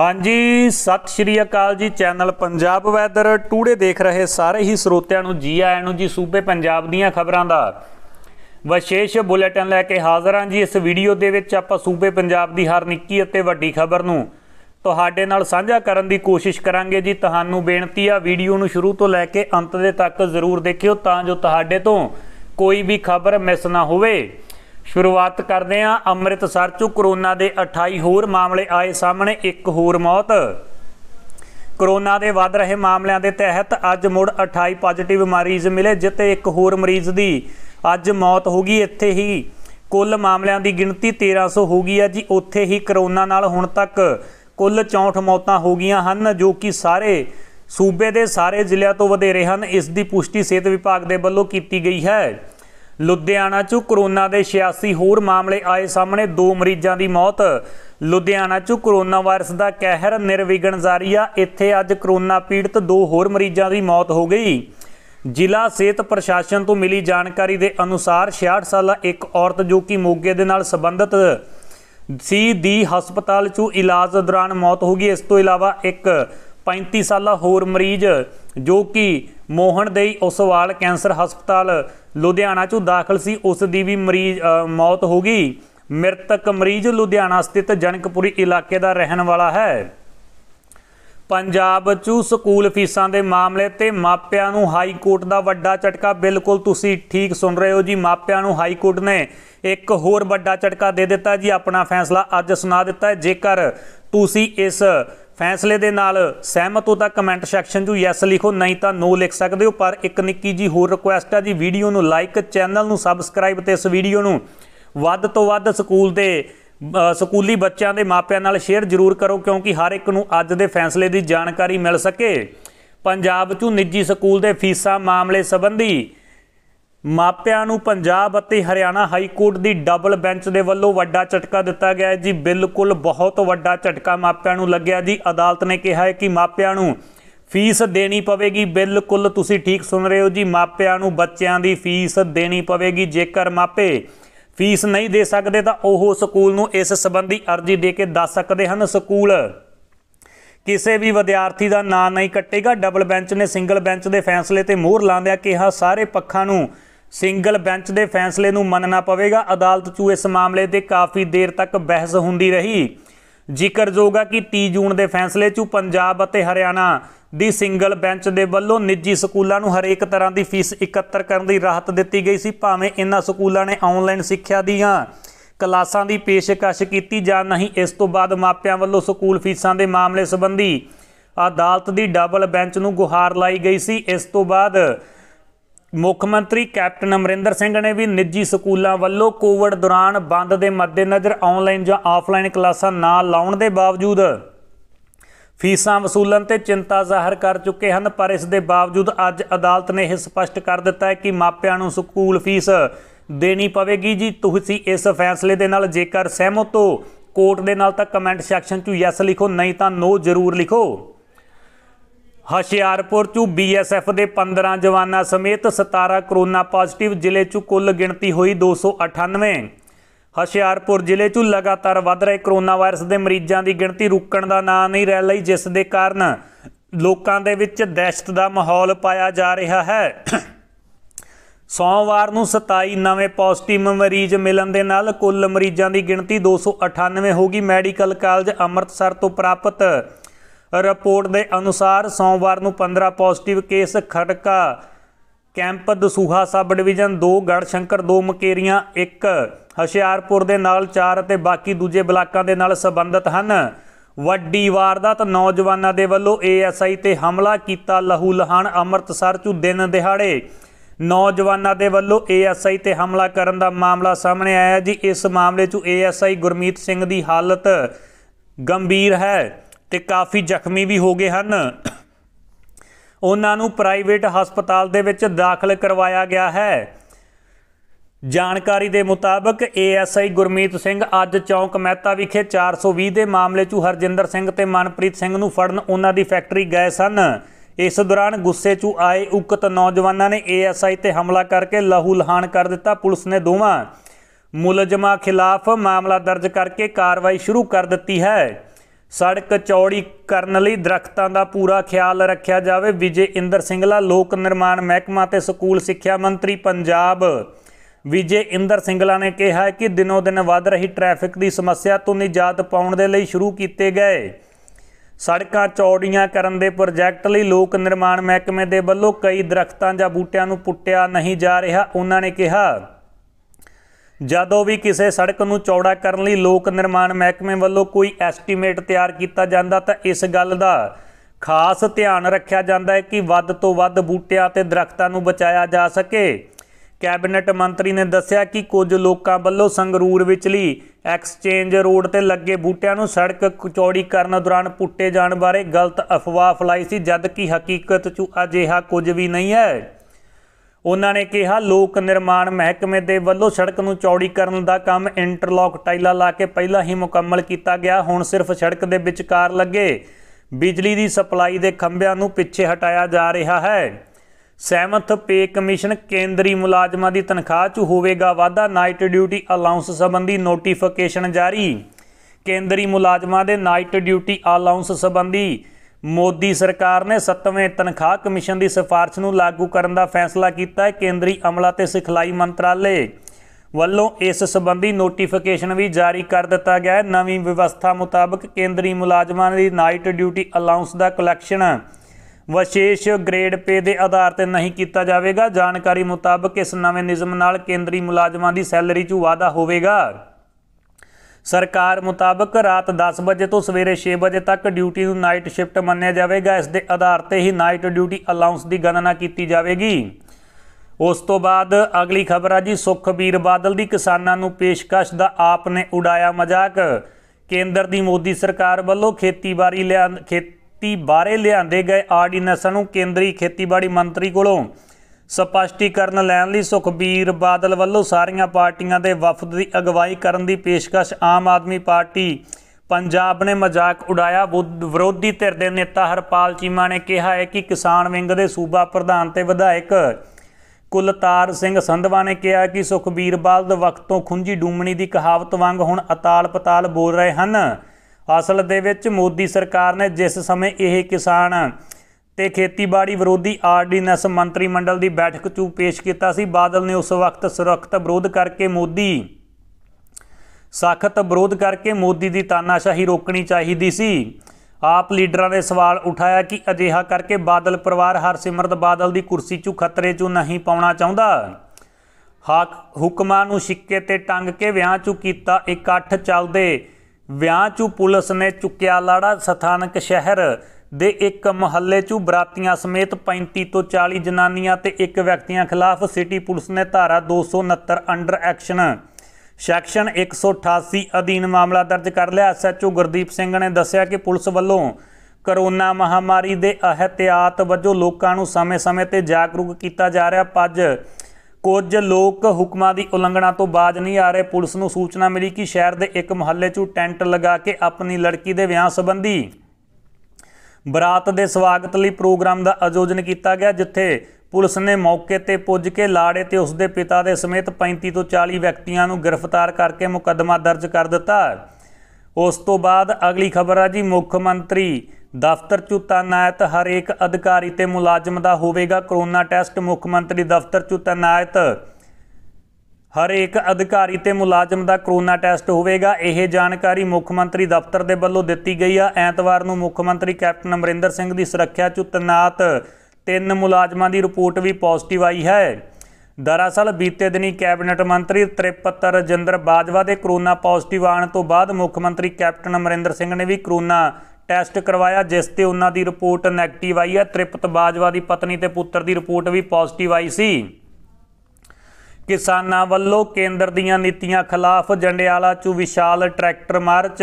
हाँ जी, सत श्री अकाल जी। चैनल पंजाब वैदर टूडे देख रहे सारे ही स्रोतियां नूं जी आयां नूं जी। सूबे पंजाब दीयां खबरां दा विशेष बुलेटिन लैके हाज़र हाँ जी। इस वीडियो दे विच आपां सूबे पंजाब दी हर निक्की अते वड्डी खबर नूं तुहाडे नाल सांझा करन दी कोशिश करांगे जी। तुहानूं बेनती आ, वीडियो नूं शुरू तो लैके अंत दे तक जरूर देखियो तां जो तुहाडे तो कोई भी खबर मिस ना होवे। शुरुआत करते हैं अमृतसर चों। कोरोना के 28 होर मामले आए सामने, एक होर मौत। कोरोना के वध रहे मामलों के तहत अज मुड़ 28 पॉजिटिव मरीज मिले, जिते एक होर मरीज की अज मौत हो गई। इत्थे ही कुल मामलों की गिणती 1300 हो गई है जी। उत्थे ही करोना नाल हुण तक कुल 64 मौतां हो गईयां हन, जो कि सारे सूबे के सारे जिले तो वधेरे हन। इस दी पुष्टि सेहत विभाग के वलों की गई है। लुधियाना चों कोरोना के 86 होर मामले आए सामने, दो मरीजों की मौत। लुधियाना चों कोरोना वायरस का कहर निर्विघन जारी आ। इत्थे अज कोरोना पीड़ित दो होर मरीजों की मौत हो गई। जिला सेहत प्रशासन तो मिली जानकारी के अनुसार 66 साल एक औरत जो कि मोगे दे नाल संबंधित सी दी हस्पताल चों इलाज दौरान मौत हो गई। इस तो इलावा एक 35 साल होर मरीज जो कि मोहनदेई उसवाल कैंसर हस्पताल लुधियाना चों दाखिल सी, उस दी भी मौत हो गई। मृतक मरीज लुधियाना स्थित जनकपुरी इलाके का रहने वाला है। पंजाब चों स्कूल फीसां दे मामले ते मापिआं नूं हाई कोर्ट दा वड्डा झटका। बिल्कुल तुसीं ठीक सुन रहे हो जी, मापिआं नूं हाई कोर्ट ने एक होर वड्डा झटका दे दिता जी। अपना फैसला अज सुना दिता है। जेकर तुसीं इस फैसले दे नाल सहमत हो तो कमेंट सैक्शन चों यस लिखो, नहीं तो नो लिख सकते हो। पर एक निक्की जी होर रिक्वेस्ट है जी, वीडियो नूं लाइक, चैनल नूं सबसक्राइब ते इस वीडियो नूं वध तो वध स्कूल दे स्कूली बच्चों के मापिआं नाल शेयर जरूर करो, क्योंकि हर एक नूं अज दे फैसले की जानकारी मिल सके। पंजाब चों निजी स्कूल दे फीसा मामले संबंधी मापिआं नूं पंजाब अते हरियाणा हाई कोर्ट दी डबल बेंच दे वल्लों वड्डा झटका दिता गया जी। बिल्कुल बहुत वड्डा झटका मापिआं नूं लग्या जी। अदालत ने कहा है कि मापिआं नूं फीस देनी पवेगी। बिल्कुल तुसीं ठीक सुन रहे हो जी, मापिआं नूं बच्चों की फीस देनी पवेगी। जेकर मापे फीस नहीं दे सकते तो वो स्कूल नूं इस संबंधी अर्जी दे के दस सकते हैं। स्कूल किसी भी विद्यार्थी का नाम नहीं कटेगा। डबल बेंच ने सिंगल बेंच के फैसले ते मोहर लांदियां कहा सारे पक्षां नूं सिंगल बेंच के फैसले नूं मनना पवेगा। अदालत चों इस मामले ते काफ़ी देर तक बहस हुंदी रही। जिक्रयोग है कि 30 जून के फैसले चों पंजाब अते हरियाणा दी सिंगल बेंच के वलों निजी स्कूलों नूं हरेक तरह की फीस इकत्र करन दी राहत दित्ती गई सी, भावें इन्हां स्कूलों ने ऑनलाइन सिक्ख्या दीयां क्लासां की पेशकश की जा नहीं। इस तो बाद मापिआं वल्लों स्कूल फीसां के मामले संबंधी अदालत की डबल बेंच नूं गुहार लाई गई सी। इस तो बाद ਮੁੱਖ ਮੰਤਰੀ ਕੈਪਟਨ ਅਮਰਿੰਦਰ ਸਿੰਘ ਨੇ ਵੀ ਨਿੱਜੀ ਸਕੂਲਾਂ ਵੱਲੋਂ ਕੋਵਿਡ ਦੌਰਾਨ ਬੰਦ ਦੇ ਮੱਦੇਨਜ਼ਰ ਆਨਲਾਈਨ ਜਾਂ ਆਫਲਾਈਨ ਕਲਾਸਾਂ ਨਾ ਲਾਉਣ ਦੇ ਬਾਵਜੂਦ ਫੀਸਾਂ ਵਸੂਲਣ ਤੇ ਚਿੰਤਾ ਜ਼ਾਹਰ ਕਰ ਚੁੱਕੇ ਹਨ। ਪਰ ਇਸ ਦੇ ਬਾਵਜੂਦ ਅੱਜ ਅਦਾਲਤ ਨੇ ਇਹ ਸਪਸ਼ਟ ਕਰ ਦਿੱਤਾ ਹੈ ਕਿ ਮਾਪਿਆਂ ਨੂੰ ਸਕੂਲ ਫੀਸ ਦੇਣੀ ਪਵੇਗੀ ਜੀ। ਤੁਸੀਂ ਇਸ ਫੈਸਲੇ ਦੇ ਨਾਲ ਜੇਕਰ ਸਹਿਮਤ ਹੋ ਕੋਰਟ ਦੇ ਨਾਲ ਤਾਂ ਕਮੈਂਟ ਸੈਕਸ਼ਨ 'ਚ ਯੈਸ ਲਿਖੋ, ਨਹੀਂ ਤਾਂ ਨੋ ਜ਼ਰੂਰ ਲਿਖੋ। ਹੁਸ਼ਿਆਰपुर चों BSF के 15 जवाना समेत 17 कोरोना पॉजिटिव। जिले चों कुल गिणती हुई 298। ਹੁਸ਼ਿਆਰपुर जिले चों लगातार वध रहे कोरोना वायरस के मरीजों की गिणती रुकण का नां नहीं लै रही, जिस दे कारण लोकां दे विच दहशत का माहौल पाया जा रहा है। सोमवार नूं 27 नवे पॉजिटिव मरीज मिलण दे नाल कुल मरीजों की गिणती 298 हो गई। मैडिकल कॉलेज अमृतसर तो प्राप्त रिपोर्ट के अनुसार सोमवार को 15 positive case Kharka camp Dasuya sub division, 2 Garhshankar, 2 मकेरियां, 1 ਹੁਸ਼ਿਆਰपुर के नाल 4 ते बाकी दूजे ब्लाकों के नाल संबंधित हैं। वड्डी वारदात, नौजवानों के वलों ASI ते हमला किया लहू लहान। अमृतसर चों दिन दिहाड़े नौजवानों के वलों ASI ते हमला करन दा मामला सामने आया जी। इस मामले चों ASI गुरमीत सिंह की हालत गंभीर है ते काफ़ी जख्मी भी हो गए हैं। उन्होंने प्राइवेट हस्पताल दे विच दाखिल करवाया गया है। जानकारी के मुताबक ASI गुरमीत सिंह अज चौंक मेहता विखे 420 के मामले चों हरजिंदर सिंह ते मनप्रीत सिंह नूं फड़न उन्हां दी फैक्टरी गए सन। इस दौरान गुस्से चों आए उक्त नौजवानों ने ASI ते हमला करके लहू लहान कर दिता। पुलिस ने दोवां मुलजमां खिलाफ मामला दर्ज करके कार्रवाई शुरू कर दी है। सड़क चौड़ी करने लई दरख्तों का पूरा ख्याल रखा जाए। विजय इंद्र सिंगला लोक निर्माण महकमा ते स्कूल सिक्ख्या मंत्री पंजाब विजय इंद्र सिंगला ने कहा कि दिनों दिन वध रही ट्रैफिक की समस्या तो निजात पाने के लिए शुरू किए गए सड़क चौड़ियां करन दे प्रोजैक्ट लई लोक निर्माण महकमे दे वल्लों कई दरख्तों जां बूटियां नूं पुट्टिया नहीं जा रहा। उन्होंने कहा जदों भी किसी सड़क नूं चौड़ा करन लई लोक निर्माण महकमे वल्लों कोई एस्टीमेट तैयार किया जाता तां इस गल दा खास ध्यान रखा जाता है कि वध तो वध बूटियां ते दरख्तों नूं बचाया जा सके। कैबिनेट मंत्री ने दस्सिया कि कुछ लोगों वालों संगरूर विचली एक्सचेंज रोड ते लगे बूटियां नूं सड़क चौड़ी करन दौरान पुट्टे जाने बारे गलत अफवाह फैलाई सी, जबकि हकीकत चु अजिहा कुछ भी नहीं है। उन्होंने कहा लोक निर्माण महकमे दे वल्लों सड़क नूं चौड़ी करन दा काम इंटरलॉक टाइलां ला के पहला ही मुकम्मल किया गया। हुण सिर्फ सड़क दे विचकार लगे बिजली दी सप्लाई दे खंभियां नूं पिछे हटाया जा रहा है। सैमथ पे कमीशन केंद्रीय मुलाजमां दी तनख्वाह च होवेगा वाधा। नाइट ड्यूटी अलाउंस संबंधी नोटिफिकेशन जारी। केंद्रीय मुलाजमां दे नाइट ड्यूटी अलाउंस संबंधी मोदी सरकार ने 7वें तनख्वाह कमीशन दी सिफारिश नूं लागू करन दा फैसला कीता है। केंद्रीय अमला ते सिखलाई मंत्रालय वल्लों इस संबंधी नोटिफिकेशन भी जारी कर दिता गया है। नवीं व्यवस्था मुताबक केंद्रीय मुलाजमां दी नाइट ड्यूटी अलाउंस दा कलैक्शन विशेष ग्रेड पे के आधार पर नहीं किया जाएगा। जानकारी मुताबक इस नवे नियम नाल केंद्रीय मुलाजमां की सैलरी च वाधा होगा। सरकार मुताबक रात 10 बजे तो सवेरे 6 बजे तक ड्यूटी नूं नाइट शिफ्ट मन्निया जाएगा। इस दे आधार पर ही नाइट ड्यूटी अलाउंस की गणना की जाएगी। उस तो बाद अगली खबर है जी सुखबीर बादल की किसानों नूं पेशकश दा आप ने उड़ाया मजाक। केंद्र की मोदी सरकार वालों खेती बारे लियाए गए आर्डीनेंसां नूं केंद्रीय खेतीबाड़ी मंत्री कोलों स्पष्टीकरण लैण लई सुखबीर बादल वल्लों सारियां पार्टियां दे वफद की अगवाई करन दी पेशकश आम आदमी पार्टी पंजाब ने मजाक उड़ाया। विरोधी धिर दे नेता हरपाल चीमा ने कहा है कि किसान विंग के सूबा प्रधान ते विधायक कुलतार सिंह संधवा ने कहा कि सुखबीर बादल वक्त तो खुंझी डूमनी की कहावत वांग हुण अताल पताल बोल रहे हैं। असल दे विच मोदी सरकार ने जिस समय यह किसान ते खेतीबाड़ी विरोधी आर्डीनेंस मंत्रीमंडल की बैठक चू पेश किया सी, बादल ने उस वक्त सख्त विरोध करके मोदी की तानाशाही रोकनी चाहिदी सी। आप लीडर ने सवाल उठाया कि अजिहा करके बादल परिवार हरसिमरत बादल की कुर्सी चू खतरे चू नहीं पाउणा चाहुंदा। हुक्मां नूं शिक्के ते टंग के विआह चू कीता इकट्ठ चलदे ਵਿਆਹ चू पुलिस ने चुक्या लाड़ा। ਸਥਾਨਕ शहर ਦੇ ਇੱਕ ਮੁਹੱਲੇ ਚੂ ਬਰਾਤੀਆਂ समेत 35 ਤੋਂ 40 ਜਨਾਨੀਆਂ ਤੇ ਇੱਕ ਵਿਅਕਤੀਆਂ खिलाफ सिटी पुलिस ने धारा 269 अंडर एक्शन सैक्शन 188 अधीन मामला दर्ज कर लिया। SHO ਗੁਰਦੀਪ ਸਿੰਘ ने ਦੱਸਿਆ कि पुलिस ਵੱਲੋਂ कोरोना महामारी ਦੇ ਅਹਤਿਆਤ ਵਜੋਂ ਲੋਕਾਂ ਨੂੰ ਸਮੇਂ-ਸਮੇਂ ਤੇ ਜਾਗਰੂਕ ਕੀਤਾ ਜਾ ਰਿਹਾ। ਪੱਜ कुछ लोग हुक्मां की उलंघना तो बाज नहीं आ रहे। पुलिस को सूचना मिली कि शहर के एक मुहल्ले चू टेंट लगा के अपनी लड़की के विआह संबंधी बरात के स्वागत लिए प्रोग्राम का आयोजन किया गया, जिथे पुलिस ने मौके पर पुज के लाड़े ते उसके पिता के समेत 35 तो 40 व्यक्तियों को गिरफ्तार करके मुकदमा दर्ज कर दिता। उस तो बाद अगली खबर है जी मुख्यमंत्री दफ्तर चू तैनायत हरेक अधिकारी ते मुलाजम दा होवेगा कोरोना टैसट। मुख्यमंत्री दफ्तर चू तैनायत हरेक अधिकारी ते मुलाजम दा कोरोना टैसट होवेगा। यह जानकारी मुख्यमंत्री दफ्तर दे वल्लों दित्ती गई है। ऐतवार नूं मुख्यमंत्री कैप्टन अमरिंदर सिंह दी सुरक्षा चू तैनात 3 मुलाजमां दी रिपोर्ट भी पॉजिटिव आई है। दरअसल बीते दिनी कैबिनेट मंत्री तृप्त राजिंदर बाजवा दे कोरोना पॉजिटिव आने तो बाद मुख्यमंत्री कैप्टन अमरिंदर सिंह ने भी कोरोना ਟੈਸਟ ਕਰਵਾਇਆ, ਜਿਸ ਤੇ ਉਹਨਾਂ ਦੀ ਰਿਪੋਰਟ ਨੈਗੇਟਿਵ ਆਈ ਹੈ। ਤ੍ਰਿਪਤ ਬਾਜਵਾ ਦੀ ਪਤਨੀ ਤੇ ਪੁੱਤਰ ਦੀ ਰਿਪੋਰਟ ਵੀ ਪੋਜ਼ਿਟਿਵ ਆਈ ਸੀ। ਕਿਸਾਨਾਂ ਵੱਲੋਂ ਕੇਂਦਰ ਦੀਆਂ ਨੀਤੀਆਂ ਖਿਲਾਫ ਜੰਡਿਆਲਾ ਚੂ ਵਿਸ਼ਾਲ ਟਰੈਕਟਰ ਮਾਰਚ।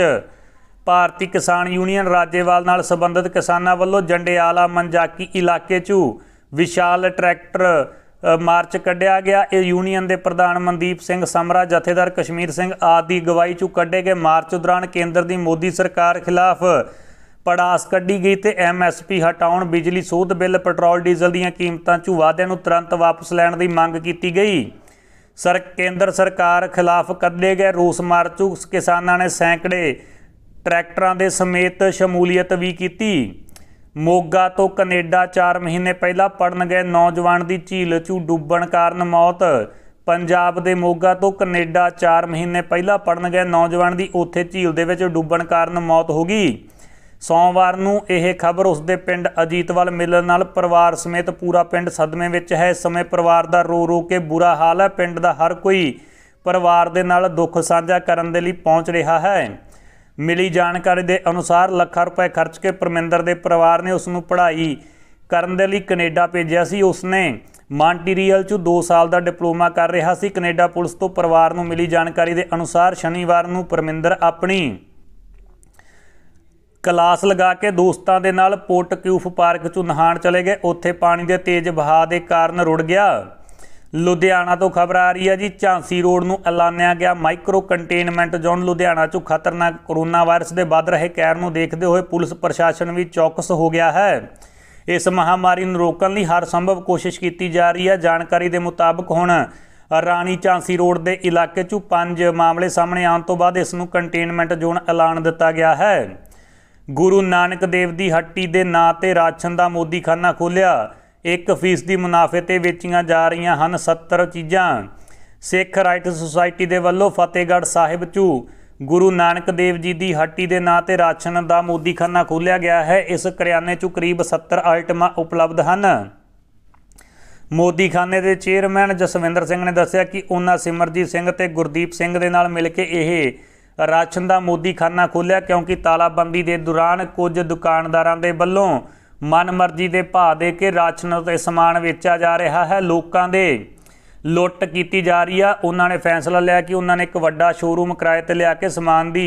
ਭਾਰਤੀ ਕਿਸਾਨ ਯੂਨੀਅਨ ਰਾਜੇਵਾਲ ਨਾਲ ਸੰਬੰਧਿਤ ਕਿਸਾਨਾਂ ਵੱਲੋਂ ਜੰਡਿਆਲਾ ਮੰਜਾਕੀ ਇਲਾਕੇ ਚੂ ਵਿਸ਼ਾਲ ਟਰੈਕਟਰ ਮਾਰਚ ਕੱਢਿਆ ਗਿਆ। ਇਹ ਯੂਨੀਅਨ ਦੇ ਪ੍ਰਧਾਨ ਮਨਦੀਪ ਸਿੰਘ ਸਮਰਾ, ਜਥੇਦਾਰ ਕਸ਼ਮੀਰ ਸਿੰਘ ਆਦਿ ਦੀ ਅਗਵਾਈ ਚੂ ਕੱਢੇ ਗਏ। ਮਾਰਚ ਦੌਰਾਨ ਕੇਂਦਰ ਦੀ ਮੋਦੀ ਸਰਕਾਰ ਖਿਲਾਫ पड़ास कढ़ी गई तो MSP हटाउण, बिजली सोध बिल, पेट्रोल डीजल दीआं कीमतां चू वाधे नूं तुरंत वापस लैण दी मंग कीती गई। केंद्र सरकार खिलाफ कढे गए रोस मार्च किसानां ने सैकड़े ट्रैक्टरों के समेत शमूलीयत भी की। मोगा तो कनेडा 4 महीने पहला पड़न गए नौजवान की झील 'चू डुबण कारण मौत। पंजाब के मोगा तो कनेडा 4 महीने पहला पड़न गए नौजवान की उत्थे झील दे विच डुबण कारण मौत हो गई। सोमवार नूं यह खबर उसके पिंड अजीतवाल मिलण नाल परिवार समेत पूरा पिंड सदमे विच है। इस समय परिवार का रो रो के बुरा हाल है। पिंड का हर कोई परिवार के नाल दुख साझा करन दे लई पहुँच रहा है। मिली जानकारी के अनुसार लाखों रुपए खर्च के परमिंदर के परिवार ने उसनूं पढ़ाई करन दे लई कनेडा भेजिया सी। उसने मॉन्ट्रीयल 'चों 2 साल का डिप्लोमा कर रहा सी। कनेडा पुलिस तो परिवार नूं मिली जानकारी के अनुसार शनिवार नूं परमिंदर अपनी क्लास लगा के दोस्तों के नाल पोर्ट क्यूफ पार्क 'चों नहाण चले गए। उत्थे पानी के तेज़ बहाव के कारण रुड़ गया। लुधियाना तो खबर आ रही है जी। झांसी रोड में ऐलानिया गया माइक्रो कंटेनमेंट जोन। लुधियाना 'चों खतरनाक कोरोना वायरस के वध रहे कहर को देखते हुए पुलिस प्रशासन भी चौकस हो गया है। इस महामारी को रोकने लिए हर संभव कोशिश की जा रही है। जानकारी के मुताबिक हुण राणी झांसी रोड के इलाके 'चों 5 मामले सामने आने तो बाद इसनूं कंटेनमेंट जोन ऐलान दिता गया है। गुरु नानक देव की हट्टी के नाँ ते राशन का मोदी खाना खोलिया। 1% मुनाफे ते वेचियां जा रही हैं 70 चीज़ां। सिख राइट सोसाइटी के वलों फतेहगढ़ साहिब 'चों गुरु नानक देव जी की हट्टी के नाँ ते राशन का मोदी खाना खोलिया गया है। इस करियाने 'चों करीब 70 आइटमां उपलब्ध हैं। मोदी खाने के चेयरमैन जसविंदर सिंह ने दस्सिया कि उन्होंने सिमरजीत सिंह ते गुरदीप सिंह दे नाल मिल के यह राशन का मोदी खाना खोलिया, क्योंकि तालाबंदी के दौरान कुछ दुकानदारों के वलों मनमर्जी के भाव दे के राशन ते समान वेचा जा रहा है। लोगों के लुट की जा रही है। उन्होंने फैसला लिया कि उन्होंने एक वड्डा शोरूम किराए पर लिया के समान की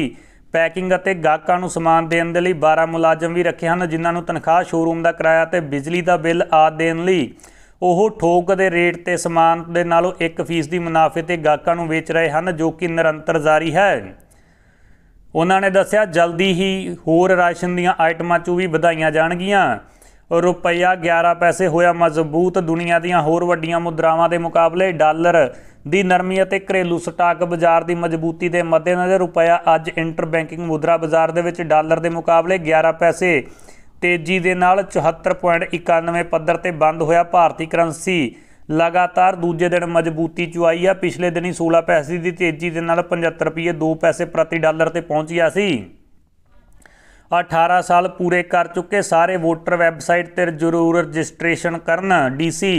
पैकिंग और ग्राहकों को समान देने के लिए 12 मुलाजम भी रखे हैं, जिन्होंने तनख्वाह, शोरूम का किराया और बिजली का बिल आदि देने लिए वो ठोक के रेट से समान के नालों 1% मुनाफे से ग्राहकों को बेच रहे हैं, जो कि निरंतर जारी है। उन्होंने दस्सिया जल्दी ही होर राशन दीआं आइटमां 'चों भी वधाईआं जाणगीआं। रुपया 11 पैसे होया मजबूत। दुनिया दीआं होर वड्डीआं मुद्रावां दे मुकाबले डॉलर दी नरमी अते घरेलू स्टाक बाजार दी मजबूती दे मद्देनज़र रुपया अज इंटरबैंकिंग मुद्रा बाजार दे विच डॉलर दे मुकाबले 11 पैसे तेज़ी दे नाल 74.91 पद्धर ते बंद होया। भारती करंसी लगातार दूजे दिन मजबूती 'चों आई है। पिछले दिन ही 16 पैसे की तेजी के नाल 75 रुपये 2 पैसे प्रति डॉलर ते पहुँच गया सी। 18 साल पूरे कर चुके सारे वोटर वैबसाइट ते जरूर रजिस्ट्रेशन करन। डीसी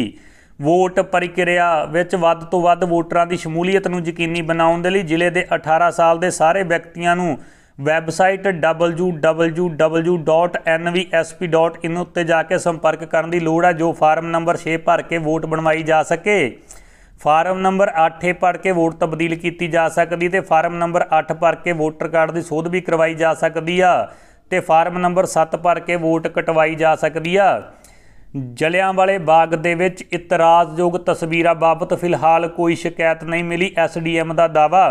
वोट प्रक्रिया विच वध तों वध वोटरां दी शमूलीयत नूं यकीनी बनाउण दे लई जिले दे 18 साल के सारे व्यक्तियां नूं वैबसाइट www.nvsp.in उत्ते जाके संपर्क करने की लोड़ है, जो फार्म नंबर 6 भर के वोट बनवाई जा सके। फार्म नंबर 8 भर के वोट तब्दील की जा सकती है। फार्म नंबर 8 भर के वोटर कार्ड की शोध भी करवाई जा सकती है। तो फार्म नंबर 7 भर के वोट कटवाई जा सकती है। जलियांवाले बाग दे विच इतराज़योग तस्वीरां बाबत फिलहाल कोई शिकायत नहीं मिली। SDM का दावा।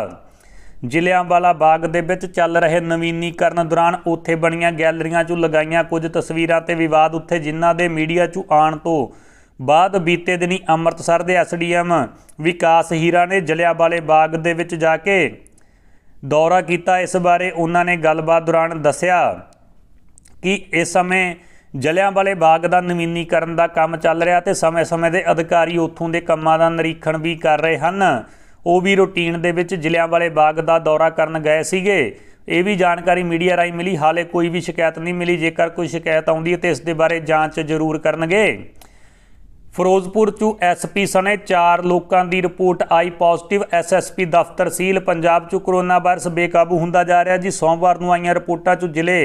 जलियांवाला बाग दे विच चल रहे नवीनीकरण दौरान उत्थे बणीआं गैलरीआं 'चों लगाईआं कुछ तस्वीरां ते विवाद उत्थे जिन्हां दे मीडिया 'चों आउण तों बाद बीते दिनी अमृतसर दे SDM विकास हीरा ने जलियांवाले बाग दे विच जाके दौरा कीता। इस बारे उन्हां ने गलबात दौरान दस्सिया कि इस समय जलियांवाले बाग दा नवीनीकरण दा काम चल रिहा ते समय-समय दे अधिकारी उत्थों दे कामां दा निरीखण भी कर रहे हन। वो भी रूटीन दे विच जलियांवाले बाग का दौरा करन गए सीगे। ये भी जानकारी मीडिया राही मिली। हाले कोई भी शिकायत नहीं मिली। जेकर कोई शिकायत आउंदी है तो इस दे बारे जांच जरूर करनगे। फिरोजपुर 'चों SP सने 4 लोगों की रिपोर्ट आई पॉजिटिव। SSP दफ्तर सील। पंजाब 'चों कोरोना वायरस बेकाबू हुंदा जा रहा जी। सोमवार नूं आईआं रिपोर्टां 'चों जिले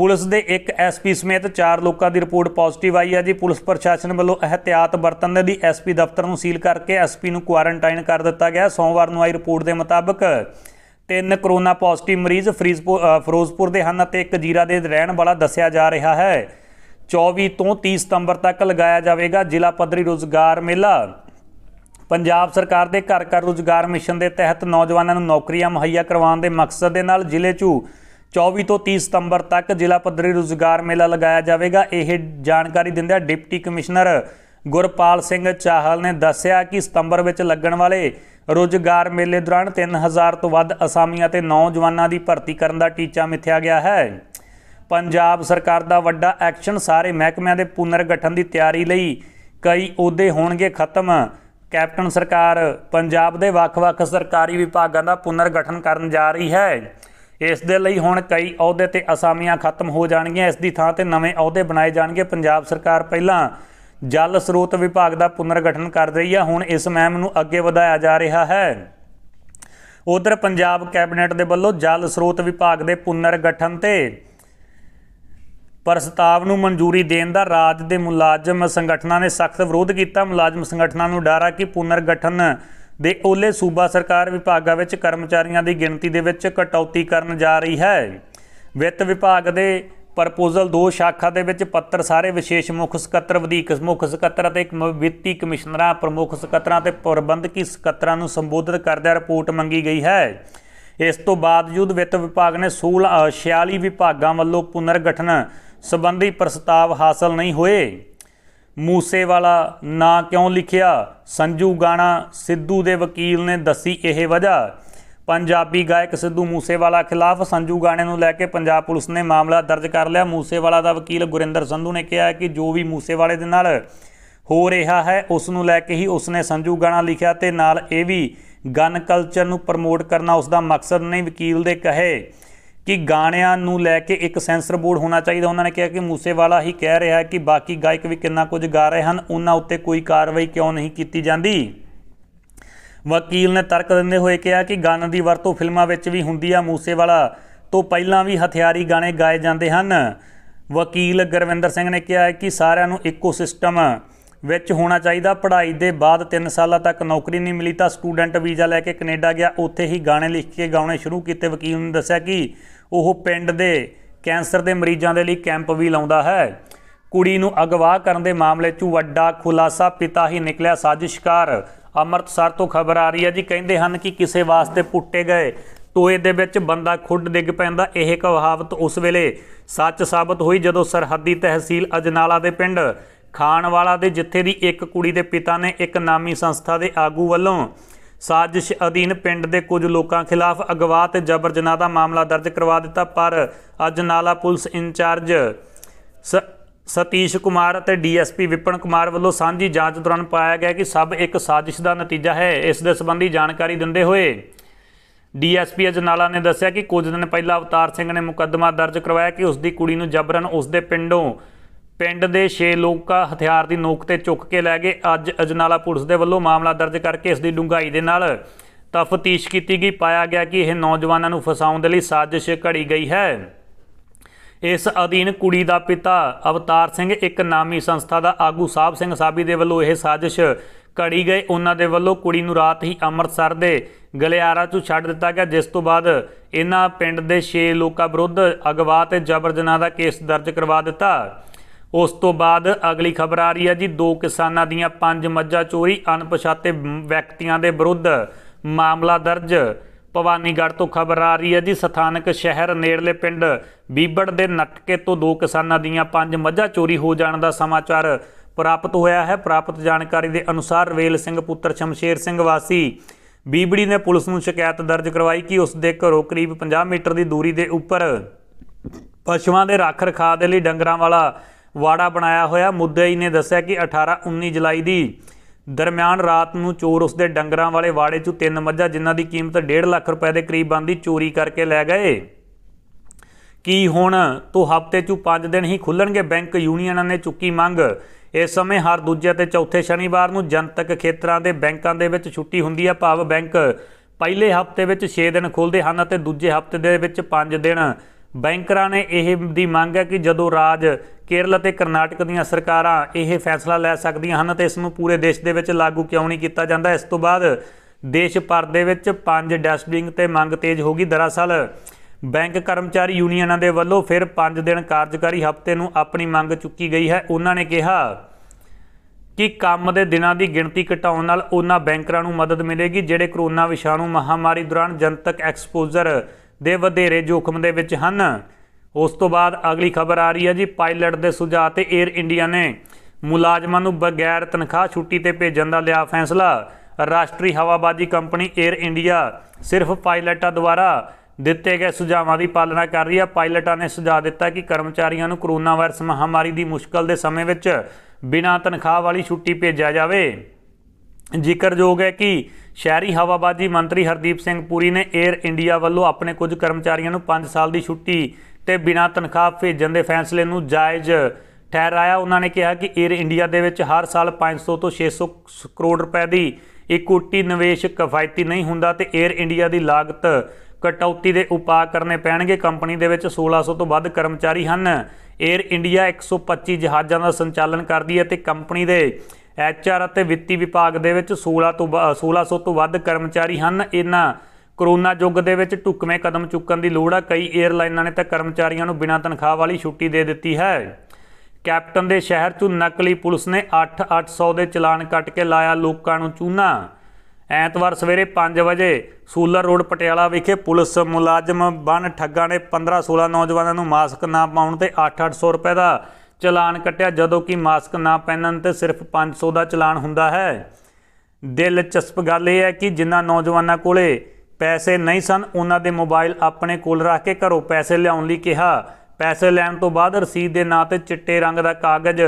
पुलिस के 1 SP समेत 4 लोगों की रिपोर्ट पॉजिटिव आई है जी। पुलिस प्रशासन वालों एहतियात बरतने की SP दफ्तर को सील करके SP को क्वारंटाइन कर दिता गया। सोमवार को आई रिपोर्ट के मुताबिक 3 कोरोना पॉजिटिव मरीज फिरोजपुर के हैं। 1 जीरा के रहने वाला दसिया जा रहा है। 24 तो 30 सितंबर तक लगाया जाएगा जिला पद्धरी रोज़गार मेला। पंजाब सरकार के घर घर रोज़गार मिशन के तहत नौजवानों को नौकरियां मुहैया करवाने के मकसद के नाल जिले 'चों 24 तो 30 सितंबर तक जिला पद्धरी रोज़गार मेला लगाया जाएगा। यह जानकारी दिंदे डिप्टी कमिश्नर गुरपाल सिंह चाहल ने दस्सिया कि सितंबर में लगन वाले ਰੋਜ਼ਗਾਰ ਮੇਲੇ ਦੌਰਾਨ 3000 ਤੋਂ ਵੱਧ ਅਸਾਮੀਆਂ ਤੇ ਨੌਜਵਾਨਾਂ ਦੀ ਭਰਤੀ ਕਰਨ ਦਾ ਟੀਚਾ ਮਿਥਿਆ ਗਿਆ ਹੈ। पंजाब सरकार का वड्डा एक्शन, सारे महकमिया के पुनर्गठन की तैयारी लई कई अहुदे होणगे खत्म। कैप्टन सरकार पंजाब के ਵੱਖ-ਵੱਖ सरकारी विभागों का पुनर्गठन करन जा रही है। इस दे लई हुण कई अहुदे ते असामियां खत्म हो जाणगीआं। इस दी थां ते नवे अहुदे बनाए जाणगे। पंजाब सरकार पहलां जल स्रोत विभाग का पुनर्गठन कर रही है, हुण इस मुहिम नूं अगे वधाया जा रहा है। उधर पंजाब कैबिनेट के वल्लों जल स्रोत विभाग के पुनर्गठन ते प्रस्ताव नूं मंजूरी देण दा राज दे मुलाजम संगठनां ने सख्त विरोध किया। मुलाजम संगठनां नूं डर आ कि पुनर्गठन दे ओले सूबा सरकार विभागां विच कर्मचारियों की गिणती दे विच कटौती करन जा रही है। वित्त विभाग दे प्रपोजल 2 शाखा दे विच पत्र सारे विशेष मुख सकੱਤਰ, ਵਧੀਕ मुख सकੱਤਰ ਅਤੇ ਵਿੱਤੀ ਕਮਿਸ਼ਨਰਾਂ, प्रमुख ਸਕੱਤਰਾਂ ਅਤੇ ਪ੍ਰਬੰਧਕੀ ਸਕੱਤਰਾਂ ਨੂੰ ਸੰਬੋਧਿਤ ਕਰਦਿਆਂ रिपोर्ट ਮੰਗੀ गई है। इस तो बावजूद वित्त विभाग ने 46 विभागों वालों पुनर्गठन संबंधी प्रस्ताव हासिल नहीं हुए। मूसेवाला ना क्यों लिखिया, संजू गाना सिद्धू के वकील ने दसी यह वजह। पंजाबी गायक सिद्धू मूसेवाला खिलाफ संजू गाने को लैके पंजाब पुलिस ने मामला दर्ज कर लिया। मूसेवाला का वकील गुरिंदर संधू ने कहा कि जो भी मूसेवाले दे नाल हो रहा है उसनों लैके ही उसने संजू गाना लिखिया ते नाल ये भी गन कल्चर नूं प्रमोट करना उसका मकसद नहीं। वकील दे कहे कि गाणियां नूं लैके एक सेंसर बोर्ड होना चाहिए। उन्होंने कहा कि मूसेवाला ही कह रहा है कि बाकी गायक भी कितना कुछ गा रहे हैं, उन्हां उत्ते कोई कार्रवाई क्यों नहीं की जाती। वकील ने तर्क दिंदे हुए कहा कि गाने की वरतों फिल्मां विच भी हुंदी आ। मूसेवाला तो पहलां भी हथियारी गाने गाए जाते हैं। वकील गुरविंदर सिंह ने कहा कि सारिआं नूं इक्को सिस्टम ਵਿੱਚ होना चाहिए। पढ़ाई के बाद 3 साल तक नौकरी नहीं मिली तो स्टूडेंट वीज़ा लैके कनेडा गया, उत्थे ही गाने लिख के गाने शुरू किए। वकील ने दस्सिया कि वह पिंड दे कैंसर के मरीजों के लिए कैंप भी लाउंदा है। कुड़ी नूं अगवा करन दे मामले 'ਚ ਵੱਡਾ खुलासा, पिता ही निकलिया साजिशकार। अमृतसर तो खबर आ रही है जी, कहते हैं कि किसी वास्ते पुट्टे गए ਟੋਏ ਦੇ ਵਿੱਚ ਬੰਦਾ ਖੁੱਡ ਡਿੱਗ ਪੈਂਦਾ। ਇਹ ਕਹਾਵਤ उस ਵੇਲੇ सच साबित हुई ਜਦੋਂ सरहदी तहसील अजनाला के पिंड खानवाला दे जिथे दी एक कुड़ी दे पिता ने एक नामी संस्था दे आगू वल्लों साजिश अधीन पिंड दे कुछ लोकां खिलाफ अगवा ते जबर जनाह दा मामला दर्ज करवा दिता। पर अजनाला पुलिस इंचार्ज सतीश कुमार ते डीएसपी विपिन कुमार वल्लों सांझी जांच दौरान पाया गया कि सब एक साजिश दा नतीजा है। इस दे संबंधी जानकारी दिंदे होए डीएसपी अजनाला ने दस्सिया कि कुछ दिन पहला अवतार सिंह ने मुकदमा दर्ज करवाया कि उसकी कुड़ी नूं जबरन उसके पिंडों ਪਿੰਡ ਦੇ 6 ਲੋਕ ਹਥਿਆਰ ਦੀ ਨੋਕ ਤੇ ਚੁੱਕ ਕੇ ਲੈ ਗਏ। ਅੱਜ ਅਜਨਾਲਾ ਪੁਲਿਸ ਦੇ ਵੱਲੋਂ ਮਾਮਲਾ ਦਰਜ ਕਰਕੇ ਇਸ ਦੀ ਡੂੰਘਾਈ ਦੇ ਨਾਲ ਤਫਤੀਸ਼ ਕੀਤੀ ਗਈ। ਪਾਇਆ ਗਿਆ ਕਿ ਇਹ ਨੌਜਵਾਨਾਂ ਨੂੰ ਫਸਾਉਣ ਦੇ ਲਈ ਸਾਜ਼ਿਸ਼ ਘੜੀ ਗਈ ਹੈ। ਇਸ ਅਧੀਨ ਕੁੜੀ ਦਾ ਪਿਤਾ ਅਵਤਾਰ ਸਿੰਘ ਇੱਕ ਨਾਮੀ ਸੰਸਥਾ ਦਾ ਆਗੂ ਸਾਹਿਬ ਸਿੰਘ ਸਾਬੀ ਦੇ ਵੱਲੋਂ ਇਹ ਸਾਜ਼ਿਸ਼ ਘੜੀ ਗਈ। ਉਹਨਾਂ ਦੇ ਵੱਲੋਂ ਕੁੜੀ ਨੂੰ ਰਾਤ ਹੀ ਅੰਮ੍ਰਿਤਸਰ ਦੇ ਗਲਿਆਰਾ 'ਚ ਛੱਡ ਦਿੱਤਾ ਗਿਆ, ਜਿਸ ਤੋਂ ਬਾਅਦ ਇਹਨਾਂ ਪਿੰਡ ਦੇ 6 ਲੋਕਾਂ ਵਿਰੁੱਧ ਅਗਵਾ ਤੇ ਜਬਰ ਜਨਾਹ ਦਾ ਕੇਸ ਦਰਜ ਕਰਵਾ ਦਿੱਤਾ। उस तो बाद अगली खबर आ रही है जी, 2 किसानों दियां 5 मज्जां चोरी, अणपछाते व्यक्तियों के विरुद्ध मामला दर्ज। भवानीगढ़ तो खबर आ रही है जी, स्थानक शहर नेड़ले पिंड बीबड़ के नटके तो 2 किसानों दियां 5 मज्जां चोरी हो जाने का समाचार प्राप्त होया है। प्राप्त जानकारी के अनुसार रेल सिंह पुत्र शमशेर सिंह वासी बीबड़ी ने पुलिस नूं शिकायत दर्ज करवाई कि उसके घरों करीब 50 मीटर की दूरी के उपर पशुओं के रख रखा के लिए डंगर वाला वाड़ा बनाया होया। मुद्दई ने दस्सिया कि 18-19 जुलाई की दरम्यान रात को चोर उसके डंगर वाले वाड़े 'चों 3 मझां जिन्हां की कीमत 1.5 लाख रुपए के करीब बनती चोरी करके लै गए। कि हुण तो हफ्ते 'चों 5 दिन ही खुलणगे। बैंक यूनियन ने चुकी मंग। इस समय हर दूजे ते चौथे शनिवार को जनतक खेत्रां दे बैंकां दे विच छुट्टी हुंदी है। भाव बैंक पहले हफ्ते में 6 दिन खुलदे हन ते दूजे हफ्ते दे विच 5 दिन। बैंकरां ने इह दी मंग है कि जदों राज केरल ते करनाटक दीयां सरकारां इह फैसला लै सकदियां हन तो इसनूं पूरे देश दे विच लागू क्यों नहीं कीता जांदा। इस तों बाद देश भर दे विच 5 डस्टबिन ते मंग तेज होगी। दरअसल बैंक कर्मचारी यूनियनां दे वल्लों फिर 5 दिन कार्यकारी हफ्ते नूं अपनी मंग चुकी गई है। उन्हां ने कहा कि काम दे दिनां दी गिणती घटाउण नाल उन्हां बैंकरां नूं मदद मिलेगी जिहड़े करोना विषाणु महामारी दौरान जनतक एक्सपोजर ਦੇ ਵਧੇਰੇ जोखम ਦੇ ਵਿੱਚ ਹਨ। ਉਸ ਤੋਂ ਬਾਅਦ अगली खबर आ रही है जी, पायलट ਦੇ ਸੁਝਾਅ ਤੇ एयर इंडिया ने ਮੁਲਾਜ਼ਮਾਂ ਨੂੰ ਬਗੈਰ ਤਨਖਾਹ ਛੁੱਟੀ ਤੇ ਭੇਜਣ ਦਾ ਲਿਆ ਫੈਸਲਾ। राष्ट्रीय हवाबाजी कंपनी एयर इंडिया सिर्फ पायलटां द्वारा ਦਿੱਤੇ गए सुझावों की पालना कर रही है। पायलटां ने सुझाव दिता कि कर्मचारियों कोरोना वायरस महामारी की मुश्किल के समय में बिना तनख्वाह वाली छुट्टी भेजा जाए। जिक्रयोग है कि शहरी हवाबाजी मंत्री हरदीप सिंह पुरी ने एयर इंडिया वालों अपने कुछ कर्मचारियों 5 साल की छुट्टी ते बिना तनख्वाह भेजन के फैसले नूं जायज़ ठहराया। उन्होंने कहा कि एयर इंडिया दे विच हर साल 500 तो 600 करोड़ रुपए की इक्विटी निवेश किफायती नहीं हुंदा ते एयर इंडिया की लागत कटौती के उपाय करने पैणगे। कंपनी दे विच 1600 तो वध कर्मचारी हैं। एयर इंडिया 125 जहाज़ों का संचालन करती है ते कंपनी दे HR अते वित्ती विभाग दे विच 1600 तो वध कर्मचारी हैं। इन्हां कोरोना युग दे विच ढुकवें कदम चुकण की लोड़ है। कई एयरलाइनां ने तो कर्मचारियों को बिना तनख्वाह वाली छुट्टी दे दी है। कैप्टन के शहर चू नकली पुलिस ने 800 के चलान कट के लाया लोगों को चूना। ਐਤਵਾਰ सवेरे 5 बजे सूलर रोड पटियाला विखे पुलिस मुलाजम बन ठग्गा ने 15-16 नौजवानों को मास्क ना पाउण ते 800 रुपए का चलान कटिया, जदों कि मास्क ना पहनण ते सिर्फ 500 का चलान हुंदा है। दिलचस्प गल यह है कि जिन्हां नौजवानों कोले पैसे नहीं सन उन्हां दे मोबाइल अपने कोल रख के घरों पैसे लियाउण लई कहा। पैसे लैण तो बाद रसीद दे नां ते चिट्टे रंग का कागज़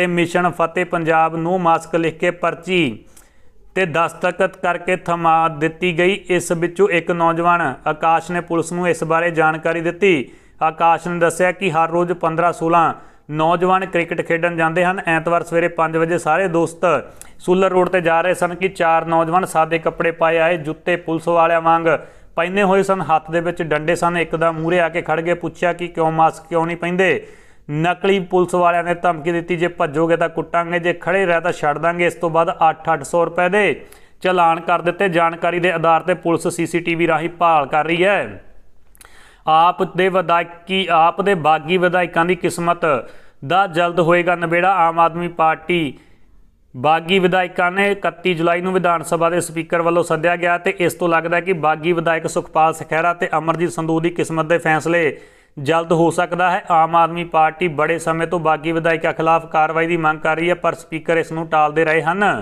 ते mission Fateh Punjab no mask लिख के परची ते दस्तखत करके थमा दिती गई। इस विचों एक नौजवान आकाश ने पुलिस नूं इस बारे जानकारी दिती। आकाश ने दस्सिया कि हर रोज़ 15-16 नौजवान क्रिकेट खेडन जाते हैं। ऐतवार सवेरे 5 बजे सारे दोस्त सूलर रोड ते जा रहे सन कि 4 नौजवान सादे कपड़े पाए आए, जुत्ते पुलिस वालियां वांग पहने हुए सन, हाथ दे विच डंडे सन। एकदम मूहरे आके खड़ गए, पूछया कि क्यों मास्क क्यों नहीं पहनदे। नकली पुलिस वालियां ने धमकी दी, जे भजोगे तो कुटांगे, जे खड़े रहे तो छड़ देंगे। इस तो बाद 800-800 रुपए के चलान कर दिते। जानकारी के आधार पर पुलिस CCTV राही भाल कर रही है। आप दे बागी विधायकों की किस्मत दा जल्द होएगा नबेड़ा। आम आदमी पार्टी बागी विधायकों ने 31 जुलाई में विधान सभा के स्पीकर वालों सद्या गया। तो इस तो लगता है कि बागी विधायक सुखपाल सखैरा ते अमरजीत संधू की किस्मत के फैसले जल्द हो सकता है। आम आदमी पार्टी बड़े समय तो बागी विधायकों खिलाफ कार्रवाई की मांग कर रही है, पर स्पीकर इस नूं टालते रहे हैं।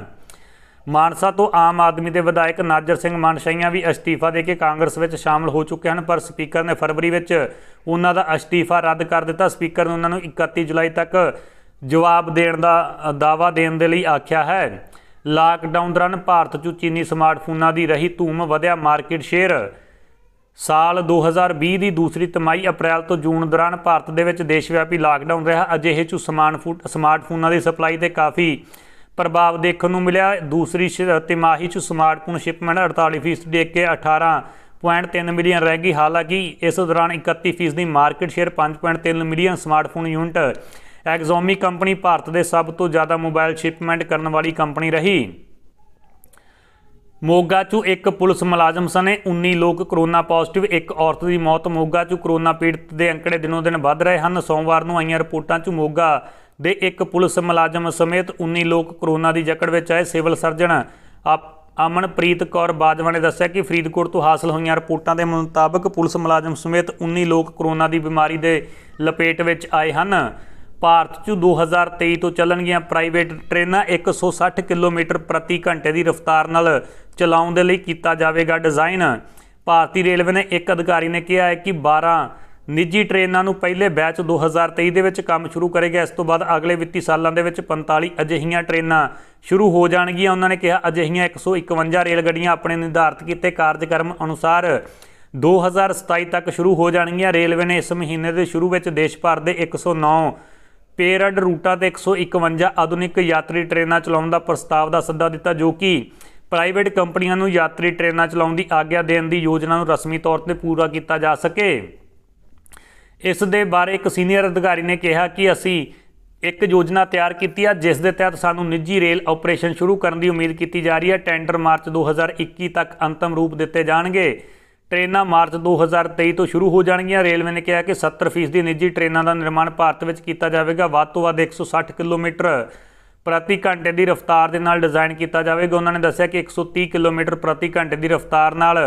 मानसा तो आम आदमी के विधायक नाजर सिंह मानशाइयां भी अस्तीफा दे के कांग्रेस में शामिल हो चुके हैं, पर स्पीकर ने फरवरी में उन्हां दा अस्तीफा रद्द कर दिता। स्पीकर ने उन्होंने 31 जुलाई तक जवाब देने का दावा देने के लिए आख्या है। लॉकडाउन दौरान भारत चू चीनी स्मार्टफोनों की रही धूम, वधिया मार्केट शेयर। साल 2020 की दूसरी तिमाही अप्रैल तो जून दौरान भारत दे विच देशव्यापी लॉकडाउन रहा। अजिहे चू स्मार्टफोनों की सप्लाई से काफ़ी प्रभाव देखने को मिला। दूसरी तिमाही चू स्मार्टफोन शिपमेंट 48% डेग के 18.3 मिलियन रह गई। हालांकि इस दौरान 31% market share 5.3 million smartphone unit. Xiaomi company Bharat के सब तो ज़्यादा मोबाइल शिपमेंट करने वाली कंपनी रही। मोगा चू एक पुलिस मुलाजम सने 19 लोग कोरोना पॉजिटिव, एक औरत की मौत। मोगा चू कोरोना पीड़ित के अंकड़े दिनों दिन वध रहे हैं। सोमवार को आईयां रिपोर्टां चू मोगा दे एक पुलिस मुलाजम समेत 19 लोग कोरोना की जकड़ में आए। सिविल सर्जन अमनप्रीत कौर बाजवा ने दस्सिया कि फरीदकोट तो हासिल होईयां रिपोर्टां के मुताबिक पुलिस मुलाजम समेत 19 लोग कोरोना की बीमारी के लपेट में आए हैं। भारत चू 2023 तो चलनगियां प्राइवेट ट्रेनां 160 किलोमीटर प्रति घंटे की रफ्तार नाल चलाउण दे लई कीता जावेगा डिजाइन। भारतीय रेलवे ने एक अधिकारी ने कहा है कि 12 निजी ट्रेनों को पहले बैच 2023 दे विच काम शुरू करेगा। इस तो बाद अगले वित्तीय सालों दे विच 45 अजिहियां ट्रेनां शुरू हो जाणगियां। उन्होंने कहा अजिहियां 151 रेलगाड़ियां अपने निर्धारित किए कार्यक्रम अनुसार 2027 तक शुरू हो जाणगियां। रेलवे ने इस महीने के शुरू में देश भर के 109 पेरड रूटां ते 151 आधुनिक यात्री ट्रेनां चलाउण दा प्रस्ताव दा सद्दा दिता, जो कि प्राइवेट कंपनियां नूं यात्री ट्रेनां चलाउण दी आग्या देण दी योजना नूं रस्मी तौर ते पूरा कीता जा सके। इस दे बारे एक सीनियर अधिकारी ने कहा कि असीं एक योजना तैयार कीती है, जिस दे तहत सानूं निजी रेल ऑपरेशन शुरू करन दी उम्मीद कीती जा रही है। टेंडर मार्च 2021 तक अंतिम रूप दिते जाणगे। ट्रेनां मार्च 2023 तो शुरू हो जाएगियां। रेलवे ने कहा कि 70% निजी ट्रेनों का निर्माण भारत में किया जाएगा। वध तो वध 160 किलोमीटर प्रति घंटे की रफ्तार के नाल डिजाइन किया जाएगा। उन्होंने दस्सिया कि 130 किलोमीटर प्रति घंटे की रफ्तार नाल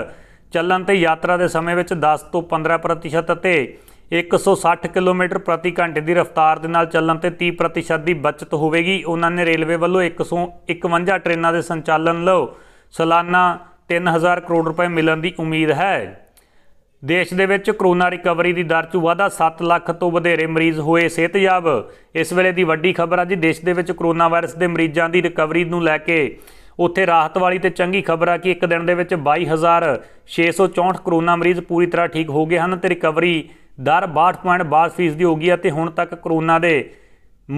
चलन ते यात्रा के समय में 10 तो 15% 160 किलोमीटर प्रति घंटे की रफ्तार के नाल चलन ते 30% की बचत होगी। उन्होंने रेलवे वालों 151 ट्रेनों के संचालन लो सालाना 3000 करोड़ रुपए मिलने की उम्मीद है। देश दे विच कोरोना रिकवरी की दर च वाधा, 7 लाख तो वधेरे मरीज होए सेहतयाब। इस वेले दी वड्डी खबर आ जी, देश दे विच कोरोना वायरस के मरीजों की रिकवरी नूं लैके उत्थे राहत वाली तो चंगी खबर आ कि एक दिन दे विच 22,664 कोरोना मरीज पूरी तरह ठीक हो गए हैं तो रिकवरी दर 62.62% हो गई है। तो हुण तक कोरोना के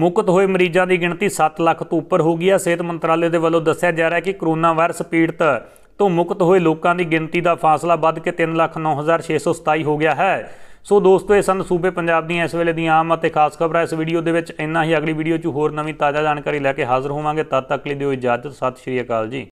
मुक्त होए मरीजों की गिणती 7 लाख तो उपर हो गई है। सेहत मंत्राले दे वल्लों दस्सिया जा रहा है कि कोरोना वायरस पीड़ित तो मुक्त हुए लोगों की गिनती का फासला बढ़ के 3,09,627 हो गया है। सो दोस्तों, ये सन सूबे पंजाब दी इस वेले दी आम और खास खबर है। इस वीडियो के इन्ना ही, अगली वीडियो 'च होर नवीं ताज़ा जानकारी लैके हाज़र होवांगे। तद तक लई दिओ इजाजत, सत श्री अकाल जी।